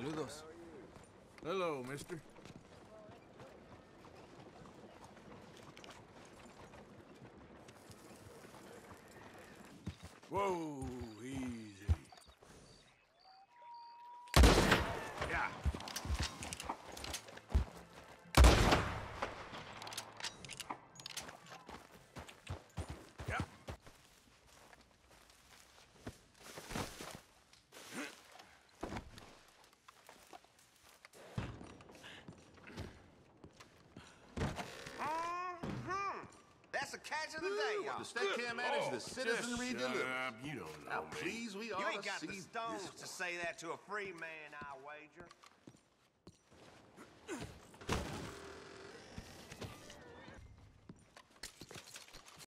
Saludos. Hello, mister. Whoa, easy. Yeah. Yeah. That's a catch of the day, y'all. The state can't manage the citizenry delivery. You don't know, now, please, we ought to see. You ain't got the stones to say that to a free man, I wager.